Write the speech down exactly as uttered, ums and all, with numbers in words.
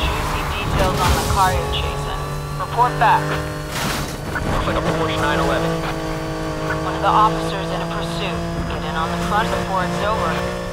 once you see details on the car you're chasing. Report back. Looks like a Porsche nine eleven. One of the officers in a pursuit. Get in on the front before it's over.